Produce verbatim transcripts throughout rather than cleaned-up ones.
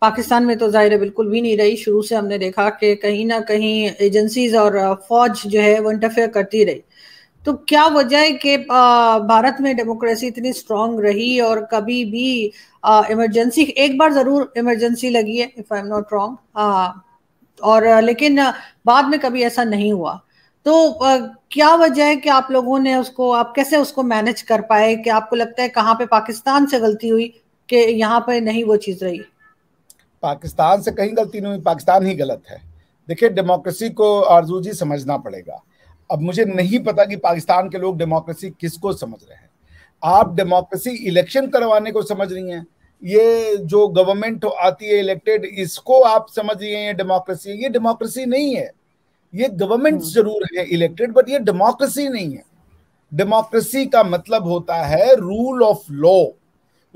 पाकिस्तान में तो जाहिर है बिल्कुल भी नहीं रही। शुरू से हमने देखा कि कहीं ना कहीं एजेंसीज और फौज जो है वो इंटरफेयर करती रही। तो क्या वजह है कि भारत में डेमोक्रेसी इतनी स्ट्रांग रही और कभी भी इमरजेंसी, एक बार जरूर इमरजेंसी लगी है if I am not wrong, और लेकिन बाद में कभी ऐसा नहीं हुआ। तो क्या वजह है कि आप लोगों ने उसको, आप कैसे उसको मैनेज कर पाए? कि आपको लगता है कहाँ पे पाकिस्तान से गलती हुई कि यहाँ पे नहीं वो चीज़ रही? पाकिस्तान से कहीं गलती नहीं हुई, पाकिस्तान ही गलत है। देखिए, डेमोक्रेसी को आरजू जी समझना पड़ेगा। अब मुझे नहीं पता कि पाकिस्तान के लोग डेमोक्रेसी किसको समझ रहे हैं। आप डेमोक्रेसी इलेक्शन करवाने को समझ रही हैं, ये जो गवर्नमेंट आती है इलेक्टेड, इसको आप समझिए ये डेमोक्रेसी है। ये डेमोक्रेसी नहीं है। ये गवर्नमेंट जरूर है इलेक्टेड, बट ये डेमोक्रेसी नहीं है। डेमोक्रेसी का मतलब होता है rule of law.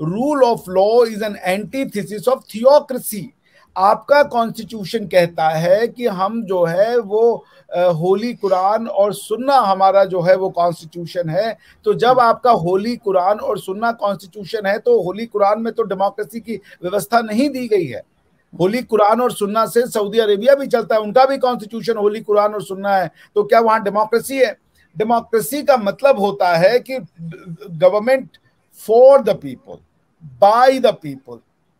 Rule of law is an antithesis of theocracy. आपका कॉन्स्टिट्यूशन कहता है कि हम जो है वो होली कुरान और सुन्ना हमारा जो है वो कॉन्स्टिट्यूशन है। तो जब आपका होली कुरान और सुन्ना कॉन्स्टिट्यूशन है तो होली कुरान में तो डेमोक्रेसी की व्यवस्था नहीं दी गई है। होली कुरान और सुन्ना से सऊदी अरेबिया भी चलता है, उनका भी कॉन्स्टिट्यूशन होली कुरान और सुन्ना है। तो क्या वहाँ डेमोक्रेसी है? डेमोक्रेसी का मतलब होता है कि government for the people, by the people,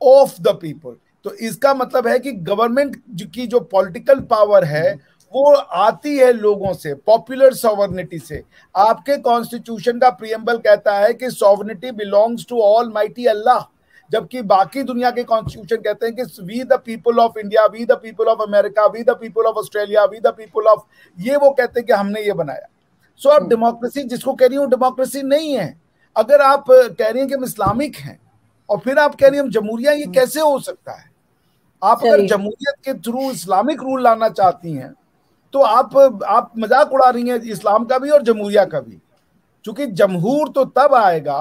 of the people. तो इसका मतलब है कि गवर्नमेंट की जो पॉलिटिकल पावर है वो आती है लोगों से, पॉपुलर सॉवरेनिटी से। आपके कॉन्स्टिट्यूशन का प्रीएम्बल कहता है कि sovereignty belongs to almighty Allah, जबकि बाकी दुनिया के कॉन्स्टिट्यूशन कहते हैं कि we the people of India, we the people of America, we the people of Australia, we the people of, ये वो कहते हैं कि हमने ये बनाया। सो so, आप डेमोक्रेसी जिसको कह रही हूँ डेमोक्रेसी नहीं है। अगर आप कह रही हैं कि हम इस्लामिक हैं और फिर आप कह रही हैं हम जमहूरिया, ये कैसे हो सकता है? आप अगर जमहूरियत के थ्रू इस्लामिक रूल लाना चाहती हैं तो आप आप मजाक उड़ा रही हैं इस्लाम का भी और जमहूरिया का भी। क्योंकि जमहूर तो तब आएगा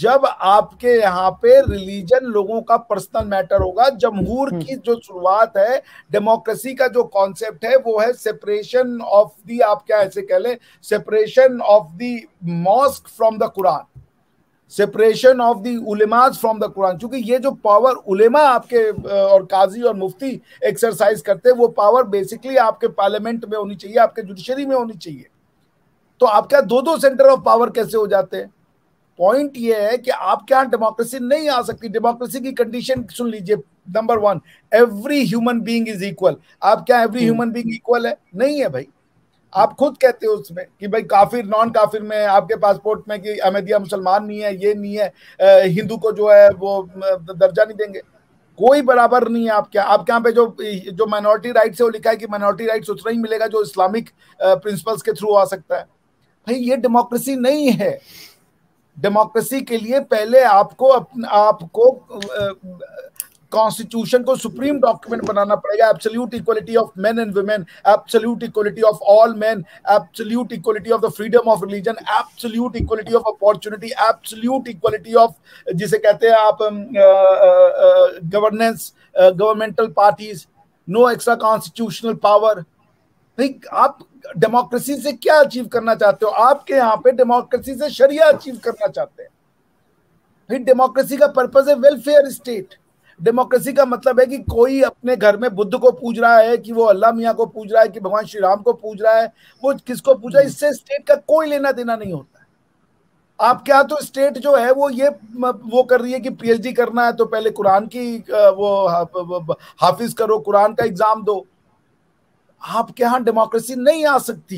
जब आपके यहाँ पे रिलीजन लोगों का पर्सनल मैटर होगा। जमहूर की जो शुरुआत है, डेमोक्रेसी का जो कॉन्सेप्ट है वो है सेपरेशन ऑफ दी, आप क्या ऐसे कह लें, separation of the mosque from the Quran, separation of the ulemas from the Quran. चूंकि ये जो पावर उलेमा आपके और काजी और मुफ्ती एक्सरसाइज करते हैं वो पावर बेसिकली आपके पार्लियामेंट में होनी चाहिए, आपके जुडिशरी में होनी चाहिए। तो आपका दो दो सेंटर ऑफ पावर कैसे हो जाते हैं? पॉइंट ये है कि आपके यहाँ डेमोक्रेसी नहीं आ सकती। डेमोक्रेसी की कंडीशन सुन लीजिए, number one, every human being is equal. आप क्या एवरी ह्यूमन बींग इक्वल है? नहीं है भाई। आप खुद कहते हो उसमें कि भाई काफिर नॉन काफिर में, आपके पासपोर्ट में कि अहमदिया मुसलमान नहीं है, ये नहीं है, हिंदू को जो है वो दर्जा नहीं देंगे, कोई बराबर नहीं है। आप क्या, आपके यहाँ पे जो जो माइनॉरिटी राइट्स है वो लिखा है कि माइनॉरिटी राइट्स उतना ही मिलेगा जो इस्लामिक प्रिंसिपल्स के थ्रू आ सकता है। भाई ये डेमोक्रेसी नहीं है। डेमोक्रेसी के लिए पहले आपको आपको कॉन्स्टिट्यूशन को सुप्रीम डॉक्यूमेंट बनाना पड़ेगा। Absolute equality of men and women, absolute equality of all men, absolute equality of the freedom of religion, absolute equality of opportunity, absolute equality of जिसे कहते हैं आप governance, governmental parties, no extra constitutional power. नहीं, आप democracy से क्या achieve करना चाहते हो? आपके यहाँ पे डेमोक्रेसी से शरिया अचीव करना चाहते हैं। फिर डेमोक्रेसी का पर्पज है वेलफेयर स्टेट। डेमोक्रेसी का मतलब है कि कोई अपने घर में बुद्ध को पूज रहा है, कि वो अल्लाह मियाँ को पूज रहा है, कि भगवान श्री राम को पूज रहा है, वो किसको पूज रहा है, इससे स्टेट का कोई लेना देना नहीं होता है। आप क्या, तो स्टेट जो है वो ये वो कर रही है कि पीएचडी करना है तो पहले कुरान की वो हाफिज करो, कुरान का एग्जाम दो। आपके यहाँ डेमोक्रेसी नहीं आ सकती,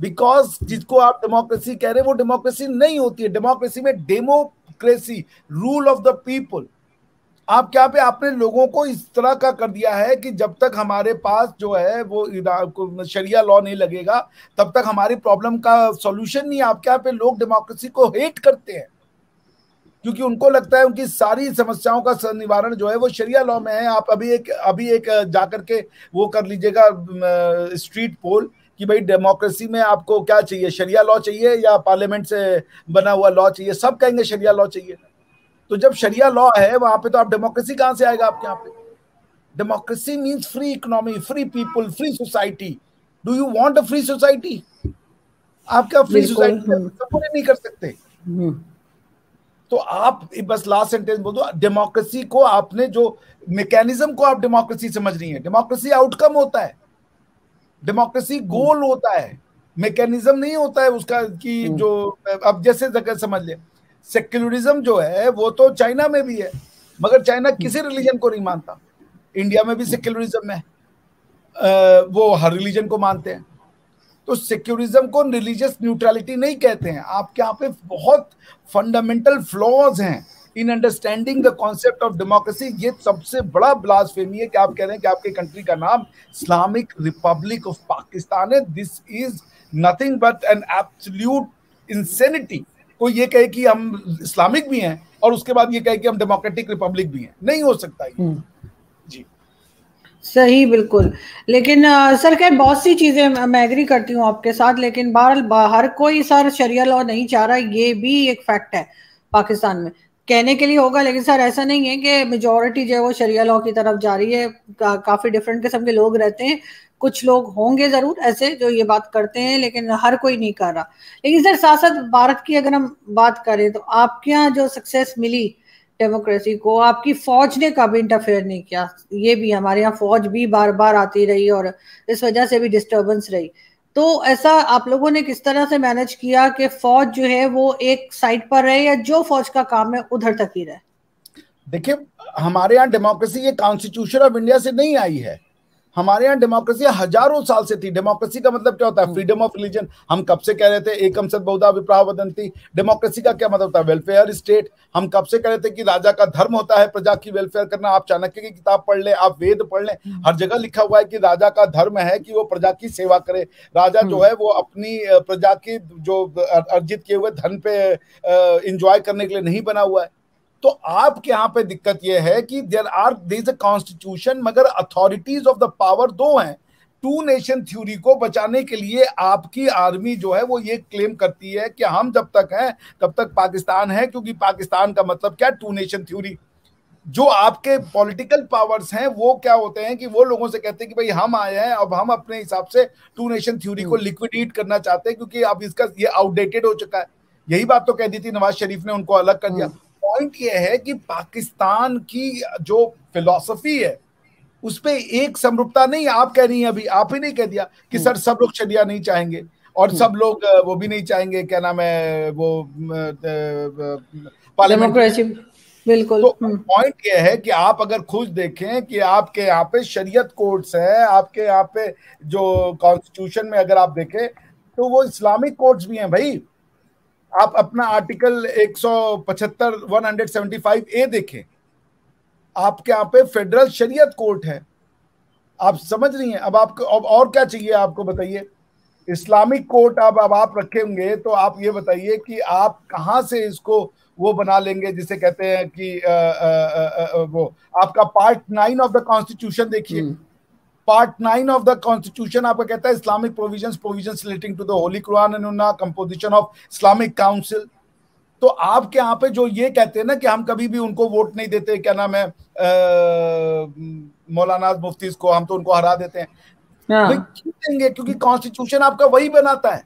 बिकॉज जिसको आप डेमोक्रेसी कह रहे हैं वो डेमोक्रेसी नहीं होती है। डेमोक्रेसी में democracy, rule of the people. आप क्या पे आपने लोगों को इस तरह का कर दिया है कि जब तक हमारे पास जो है वो शरिया लॉ नहीं लगेगा तब तक हमारी प्रॉब्लम का सॉल्यूशन नहीं। आप क्या पे लोग डेमोक्रेसी को हेट करते हैं क्योंकि उनको लगता है उनकी सारी समस्याओं का निवारण जो है वो शरिया लॉ में है। आप अभी एक अभी एक जाकर के वो कर लीजिएगा स्ट्रीट पोल कि भाई डेमोक्रेसी में आपको क्या चाहिए, शरिया लॉ चाहिए या पार्लियामेंट से बना हुआ लॉ चाहिए? सब कहेंगे शरिया लॉ चाहिए। तो जब शरिया लॉ है वहां पे तो आप डेमोक्रेसी कहां से आएगा आपके यहाँ पे? Democracy means free economy, free people, free society. Do you want a free society? आप क्या फ्री सोसाइटी नहीं कर सकते? तो आप बस लास्ट सेंटेंस बोल दो, डेमोक्रेसी को आपने जो मैकेनिज्म को आप डेमोक्रेसी समझ रही है। डेमोक्रेसी आउटकम होता है, डेमोक्रेसी गोल होता है, मैकेनिज्म नहीं होता है उसका कि जो अब जैसे जगह समझ ले। सेक्युलरिज्म जो है वो तो चाइना में भी है, मगर चाइना किसी रिलीजन को नहीं मानता। इंडिया में भी सेक्युलरिज्म है, आ, वो हर रिलीजन को मानते हैं। तो सेक्युलरिज्म को रिलीजियस न्यूट्रलिटी नहीं कहते हैं। आपके यहाँ पे बहुत फंडामेंटल फ्लॉज हैं in understanding the concept of democracy. ये सबसे बड़ा ब्लास्फेमी है कि आप कह रहे हैं कि आपके कंट्री का नाम इस्लामिक रिपब्लिक ऑफ पाकिस्तान है। This is nothing but an absolute insanity. कोई ये कहे कि हम इस्लामिक भी हैं और उसके बाद ये कहे कि हम डेमोक्रेटिक रिपब्लिक भी हैं, नहीं हो सकता ये। जी सही, बिल्कुल। लेकिन आ, सर क्या बहुत सी चीज़ें मैं एग्री करती हूँ आपके साथ, लेकिन बहरहाल हर कोई सर शरिया लॉ नहीं चाह रहा, ये भी एक फैक्ट है पाकिस्तान में। कहने के लिए होगा, लेकिन सर ऐसा नहीं है कि मेजॉरिटी जो है वो शरिया लॉ की तरफ जा रही है। का, काफ़ी डिफरेंट किस्म के लोग रहते हैं, कुछ लोग होंगे ज़रूर ऐसे जो ये बात करते हैं, लेकिन हर कोई नहीं कर रहा। लेकिन सर साथ साथ भारत की अगर हम बात करें तो आपके यहाँ जो सक्सेस मिली डेमोक्रेसी को, आपकी फौज ने कभी इंटरफेयर नहीं किया। ये भी हमारे यहाँ फौज भी बार बार आती रही और इस वजह से भी डिस्टर्बेंस रही। तो ऐसा आप लोगों ने किस तरह से मैनेज किया कि फौज जो है वो एक साइड पर रहे या जो फौज का काम है उधर तक ही रहे? देखिए हमारे यहाँ डेमोक्रेसी ये कॉन्स्टिट्यूशन ऑफ इंडिया से नहीं आई है। हमारे यहाँ डेमोक्रेसी हजारों साल से थी। डेमोक्रेसी का मतलब क्या होता है? Freedom of religion. हम कब से कह रहे थे एकम सद बहुधा विप्राह वदंती। डेमोक्रेसी का क्या मतलब होता है? Welfare state. हम कब से कह रहे थे कि राजा का धर्म होता है प्रजा की वेलफेयर करना। आप चाणक्य की किताब पढ़ लें, आप वेद पढ़ लें, हर जगह लिखा हुआ है कि राजा का धर्म है कि वो प्रजा की सेवा करे। राजा जो है वो अपनी प्रजा की जो अर्जित किए हुए धन पे इंजॉय करने के लिए नहीं बना हुआ है। तो आपके यहाँ पे दिक्कत यह है कि there are there is a constitution, मगर अथॉरिटीज ऑफ द पावर दो हैं। टू नेशन थ्योरी को बचाने के लिए आपकी आर्मी जो है वो ये क्लेम करती है कि हम जब तक हैं तब तक पाकिस्तान है, क्योंकि पाकिस्तान का मतलब क्या? Two nation theory. जो आपके पॉलिटिकल पावर्स हैं वो क्या होते हैं कि वो लोगों से कहते हैं कि भाई हम आए हैं, अब हम अपने हिसाब से टू नेशन थ्योरी को लिक्विडेट करना चाहते हैं, क्योंकि अब इसका ये आउटडेटेड हो चुका है। यही बात तो कह दी थी नवाज शरीफ ने, उनको अलग कर दिया। पॉइंट ये है कि पाकिस्तान की जो फिलॉसफी है उस पे एक समरूपता नहीं। आप कह रही हैं, अभी आप ही नहीं कह दिया कि सर सब लोग शरिया नहीं चाहेंगे और सब लोग वो भी नहीं चाहेंगे, क्या नाम है वो पार्लियामेंट। बिल्कुल। तो पॉइंट ये है कि आप अगर खुद देखें कि आपके यहाँ पे शरीयत कोर्ट्स है, आपके यहाँ पे जो कॉन्स्टिट्यूशन में अगर आप देखें तो वो इस्लामिक कोर्ट्स भी हैं भाई। आप अपना आर्टिकल एक सौ पचहत्तर, एक सौ पचहत्तर ए देखें, आपके यहाँ पे फेडरल शरीयत कोर्ट है। आप समझ रही हैं? अब आपको अब और क्या चाहिए आपको बताइए? इस्लामिक कोर्ट अब अब आप रखेंगे तो आप ये बताइए कि आप कहाँ से इसको वो बना लेंगे जिसे कहते हैं कि आ, आ, आ, आ, वो आपका part nine of the constitution देखिए। Part nine of the constitution आपका कहता है Islamic provisions provisions relating to the holy Quran and उन्ना कंपोजिशन ऑफ इस्लामिक काउंसिल। तो आपके यहाँ पे जो ये कहते हैं ना कि हम कभी भी उनको वोट नहीं देते, क्या नाम है मौलाना मुफ्तीज को, हम तो उनको हरा देते हैं, जीतेंगे, क्योंकि कॉन्स्टिट्यूशन आपका वही बनाता है।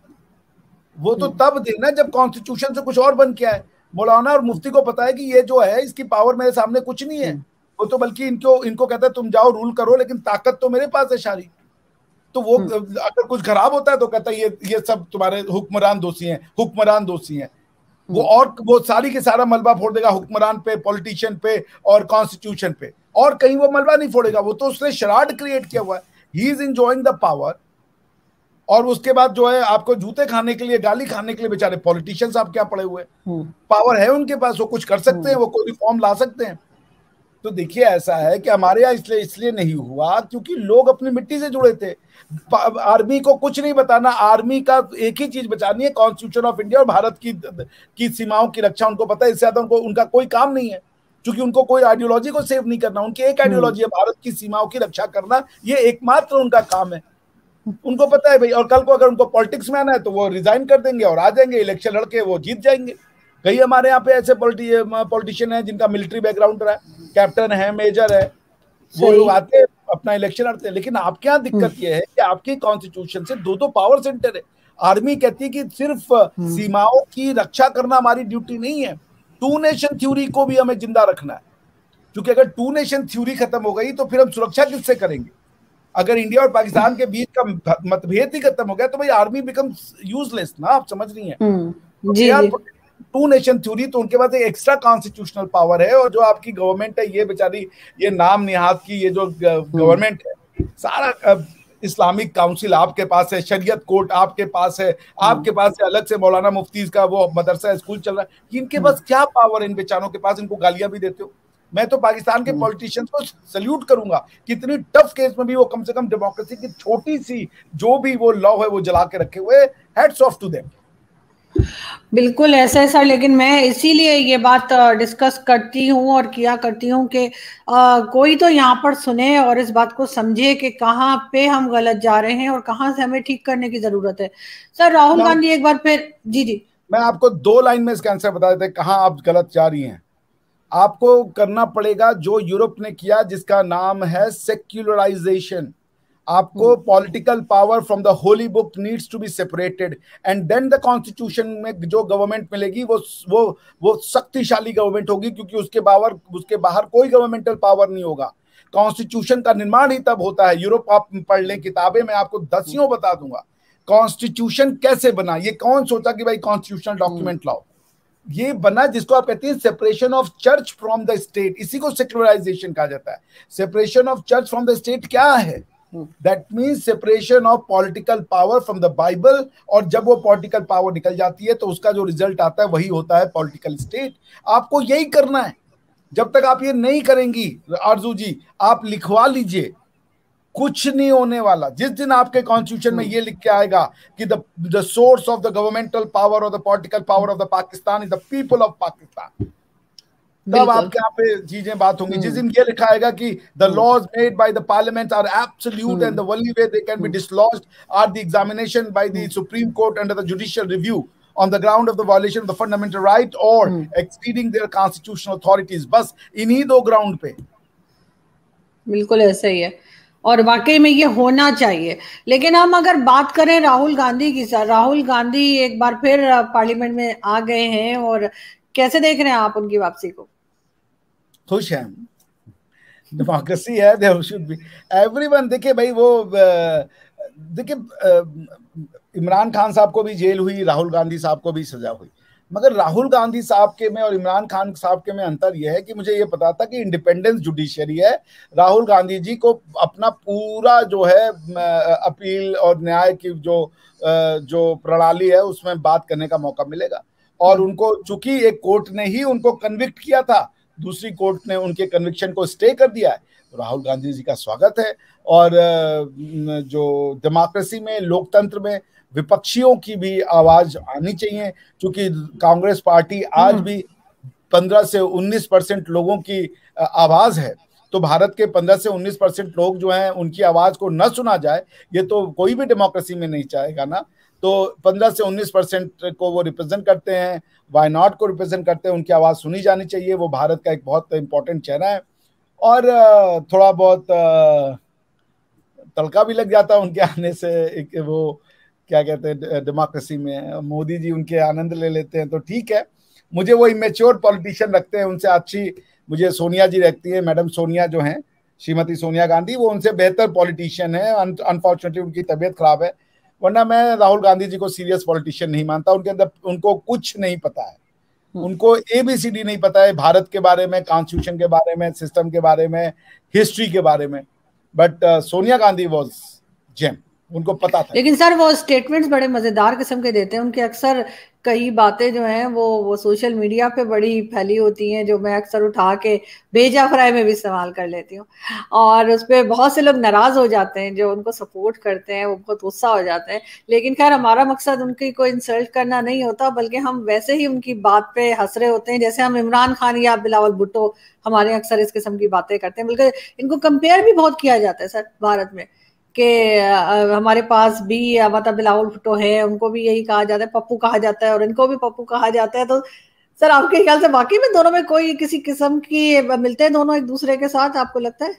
वो तो तब देना जब कॉन्स्टिट्यूशन से कुछ और बन के आए। मौलाना और मुफ्ती को पता है कि ये जो है इसकी पावर मेरे सामने कुछ नहीं है, वो तो बल्कि इनको इनको कहता है तुम जाओ रूल करो, लेकिन ताकत तो मेरे पास है सारी। तो वो अगर कुछ खराब होता है तो कहता है ये ये सब तुम्हारे हुक्मरान दोषी हैं, हुक्मरान दोषी हैं। वो और वो सारी के सारा मलबा फोड़ देगा हुक्मरान पे, पॉलिटिशियन पे और कॉन्स्टिट्यूशन पे, और कहीं वो मलबा नहीं फोड़ेगा। वो तो उसने शराड क्रिएट किया हुआ है, he is enjoying the power. और उसके बाद जो है आपको जूते खाने के लिए, गाली खाने के लिए बेचारे पॉलिटिशियंस आप क्या पड़े हुए। पावर है उनके पास, वो कुछ कर सकते हैं, वो कोई रिफॉर्म ला सकते हैं। तो देखिए ऐसा है कि हमारे यहाँ इसलिए इसलिए नहीं हुआ क्योंकि लोग अपनी मिट्टी से जुड़े थे। आर्मी को कुछ नहीं बताना, आर्मी का एक ही चीज बचानी है कॉन्स्टिट्यूशन ऑफ इंडिया और भारत की की सीमाओं की रक्षा। उनको पता है इससे ज्यादा उनको उनका कोई काम नहीं है, क्योंकि उनको कोई आइडियोलॉजी को सेव नहीं करना। उनकी एक आइडियोलॉजी है भारत की सीमाओं की रक्षा करना, ये एकमात्र उनका काम है। उनको पता है भाई, और कल को अगर उनको पॉलिटिक्स में आना है तो वो रिजाइन कर देंगे और आ जाएंगे, इलेक्शन लड़के वो जीत जाएंगे। कई हमारे यहाँ पे ऐसे पॉलिटिशियन हैं जिनका मिलिट्री बैकग्राउंड रहा है, कैप्टन है, मेजर है, वो लोग आते हैं अपना इलेक्शन लड़ते हैं। लेकिन आपके यहाँ दिक्कत ये है कि आपकी कॉन्स्टिट्यूशन से दो दो पावर सेंटर है। आर्मी कहती है कि सिर्फ सीमाओं की रक्षा करना हमारी ड्यूटी नहीं है, टू नेशन थ्योरी को भी हमें जिंदा रखना है, क्योंकि अगर टू नेशन थ्योरी खत्म हो गई तो फिर हम सुरक्षा किससे करेंगे? अगर इंडिया और पाकिस्तान के बीच का मतभेद ही खत्म हो गया तो भाई आर्मी बिकम यूजलेस ना, आप समझ रही हैं। टू नेशन थ्योरी तो उनके पास एक एक्स्ट्रा कॉन्स्टिट्यूशनल पावर है, और जो आपकी गवर्नमेंट है ये बेचारी, ये नाम निहाद की ये जो गवर्नमेंट है, सारा इस्लामिक काउंसिल आपके पास है, शरीयत कोर्ट आपके पास है, आपके पास है अलग से मौलाना मुफ्ती का वो मदरसा स्कूल चल रहा है, इनके पास क्या पावर है इन बेचारों के पास? इनको गालियां भी देते हो। मैं तो पाकिस्तान के पॉलिटिशियंस को सल्यूट करूंगा कि इतनी टफ केस में भी वो कम से कम डेमोक्रेसी की छोटी सी जो भी वो लॉ है वो जला के रखे हुए, हैट्स ऑफ टू देम। बिल्कुल ऐसा है सर, लेकिन मैं इसीलिए ये बात डिस्कस करती हूँ और किया करती हूँ कि कोई तो यहाँ पर सुने और इस बात को समझे कि कहाँ पे हम गलत जा रहे हैं और कहाँ से हमें ठीक करने की जरूरत है। सर राहुल गांधी एक बार फिर, जी जी मैं आपको दो लाइन में इसका आंसर बता देते हैं कहाँ आप गलत जा रही हैं। आपको करना पड़ेगा जो यूरोप ने किया, जिसका नाम है सेक्युलराइजेशन। आपको political power from the holy book needs to be separated, and then the constitution में जो गवर्नमेंट मिलेगी वो वो वो शक्तिशाली गवर्नमेंट होगी, क्योंकि उसके बाहर उसके बाहर कोई गवर्नमेंटल पावर नहीं होगा। कॉन्स्टिट्यूशन का निर्माण ही तब होता है, यूरोप आप पढ़ लें किताबें, मैं आपको दसियों बता दूंगा कॉन्स्टिट्यूशन कैसे बना। ये कौन सोचा कि भाई कॉन्स्टिट्यूशनल डॉक्यूमेंट लाओ? ये बना जिसको आप कहते हैं separation of church from the state, इसी को सेक्युलराइजेशन कहा जाता है। Separation of church from the state क्या है? That means separation of political power from the Bible, और जब वो पॉलिटिकल पावर निकल जाती है तो उसका जो रिजल्ट आता है वही होता है पॉलिटिकल स्टेट। आपको यही करना है। जब तक आप ये नहीं करेंगी आरजू जी, आप लिखवा लीजिए, कुछ नहीं होने वाला। जिस दिन आपके कॉन्स्टिट्यूशन में ये लिख के आएगा कि the the source of the governmental power और the political power of the Pakistan is the people of Pakistan, तब आपके यहाँ पे चीजें बात होंगी। जिस दिन ये लिखा आएगा कि the laws made by the parliament are absolute and the only way they can be dislodged are the examination by the supreme court under the judicial review on the ground of the violation of the fundamental right or hmm. exceeding their constitutional authorities, बस इन्हीं दो ground पे। बिल्कुल ऐसा ही है और वाकई में ये होना चाहिए। लेकिन हम अगर बात करें राहुल गांधी की, सर राहुल गांधी एक बार फिर पार्लियामेंट में आ गए हैं, और कैसे देख रहे हैं आप उनकी वापसी को? खुश हैं, डेमोक्रेसी है, देयर शुड बी एवरीवन। देखिए भाई वो देखिए इमरान खान साहब को भी जेल हुई, राहुल गांधी साहब को भी सजा हुई, मगर राहुल गांधी साहब के में और इमरान खान साहब के में अंतर यह है कि मुझे ये पता था कि इंडिपेंडेंस जुडिशरी है। राहुल गांधी जी को अपना पूरा जो है अपील और न्याय की जो जो प्रणाली है उसमें बात करने का मौका मिलेगा, और उनको चूंकि एक कोर्ट ने ही उनको कन्विक्ट किया था, दूसरी कोर्ट ने उनके कन्विक्शन को स्टे कर दिया है, तो राहुल गांधी जी का स्वागत है। और जो डेमोक्रेसी में, लोकतंत्र में विपक्षियों की भी आवाज आनी चाहिए, क्योंकि कांग्रेस पार्टी आज भी पंद्रह से उन्नीस परसेंट लोगों की आवाज है, तो भारत के पंद्रह से उन्नीस परसेंट लोग जो हैं उनकी आवाज को न सुना जाए, ये तो कोई भी डेमोक्रेसी में नहीं चाहेगा ना। तो पंद्रह से उन्नीस परसेंट को वो रिप्रेजेंट करते हैं, वाई नॉट को रिप्रेजेंट करते हैं, उनकी आवाज सुनी जानी चाहिए। वो भारत का एक बहुत इंपॉर्टेंट चेहरा है, और थोड़ा बहुत तड़का भी लग जाता है उनके आने से, एक वो क्या कहते हैं डेमोक्रेसी में, मोदी जी उनके आनंद ले लेते हैं, तो ठीक है। मुझे वो इमेच्योर पॉलिटिशियन लगते हैं, उनसे अच्छी मुझे सोनिया जी लगती है, मैडम सोनिया जो हैं, श्रीमती सोनिया गांधी, वो उनसे बेहतर पॉलिटिशियन है। अनफॉर्चुनेटली उनकी तबीयत खराब है, वरना मैं राहुल गांधी जी को सीरियस पॉलिटिशियन नहीं मानता। उनके अंदर उनको कुछ नहीं पता है, उनको ए बी सी डी नहीं पता है भारत के बारे में, कॉन्स्टिट्यूशन के बारे में, सिस्टम के बारे में, हिस्ट्री के बारे में। But Sonia Gandhi was gem, उनको पता था। लेकिन सर वो स्टेटमेंट्स बड़े मजेदार किस्म के देते हैं, उनके अक्सर कई बातें जो हैं वो वो सोशल मीडिया पे बड़ी फैली होती हैं, जो मैं अक्सर उठा के भेजा फ्राई में भी इस्तेमाल कर लेती हूँ, और उस पर बहुत से लोग नाराज हो जाते हैं, जो उनको सपोर्ट करते हैं वो बहुत गुस्सा हो जाते हैं। लेकिन खैर हमारा मकसद उनकी कोई इंसल्ट करना नहीं होता, बल्कि हम वैसे ही उनकी बात पे हंस रहे होते हैं, जैसे हम इमरान खान या बिलावल भुट्टो हमारे अक्सर इस किस्म की बातें करते हैं। बल्कि इनको कंपेयर भी बहुत किया जाता है सर भारत में, कि हमारे पास भी मतलब बिलावल भुट्टो है, उनको भी यही कहा जाता है, पप्पू कहा जाता है, और इनको भी पप्पू कहा जाता है। तो सर आपके ख्याल से वाकई में दोनों में कोई किसी किस्म की मिलते हैं दोनों एक दूसरे के साथ, आपको लगता है?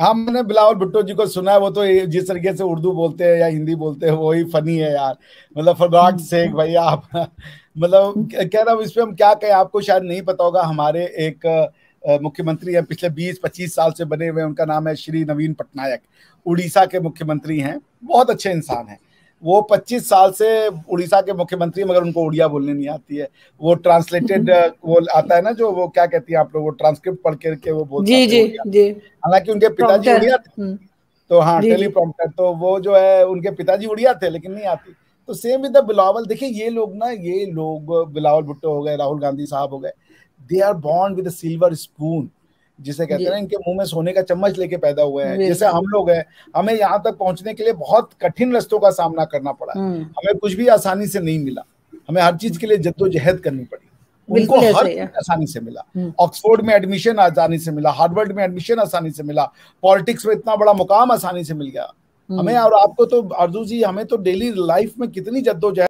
हाँ मैंने बिलावल भुट्टो जी को सुना है, वो तो जिस तरीके से उर्दू बोलते हैं या हिंदी बोलते हैं वही फनी है यार, मतलब फॉर गॉड सेक भाई आप मतलब कह रहा हूँ इसमें हम क्या कहें। आपको शायद नहीं पता होगा, हमारे एक मुख्यमंत्री हैं पिछले बीस पच्चीस साल से बने हुए, उनका नाम है श्री नवीन पटनायक, उड़ीसा के मुख्यमंत्री हैं, बहुत अच्छे इंसान हैं। वो पच्चीस साल से उड़ीसा के मुख्यमंत्री, मगर उनको उड़िया बोलने नहीं आती है। वो ट्रांसलेटेड वो आता है ना जो, वो क्या कहती है आप लोग, वो ट्रांसक्रिप्ट पढ़ करके वो बोलते हैं। हालांकि उनके पिताजी उड़िया थे, तो हाँ टेलीप्रॉम्प्टर, तो वो जो है उनके पिताजी उड़िया थे लेकिन नहीं आती। तो सेम विद द बिलावल, देखिए ये लोग ना, ये लोग बिलावल भुट्टो हो गए, राहुल गांधी साहब हो गए, they are born with a silver spoon जिसे कहते हैं, इनके मुंह में सोने का चम्मच लेके पैदा हुए हैं। जैसे हम लोग हैं, हमें यहाँ तक पहुंचने के लिए बहुत कठिन रास्तों का सामना करना पड़ा, हमें कुछ भी आसानी से नहीं मिला, हमें हर चीज के लिए जद्दोजहद करनी पड़ी। उनको हर आसानी से मिला, ऑक्सफोर्ड में एडमिशन आसानी से मिला, हार्वर्ड में एडमिशन आसानी से मिला, पॉलिटिक्स में इतना बड़ा मुकाम आसानी से मिल गया हमें। और आपको तो अर्जुन जी, हमें तो डेली लाइफ में कितनी जद्दोजहद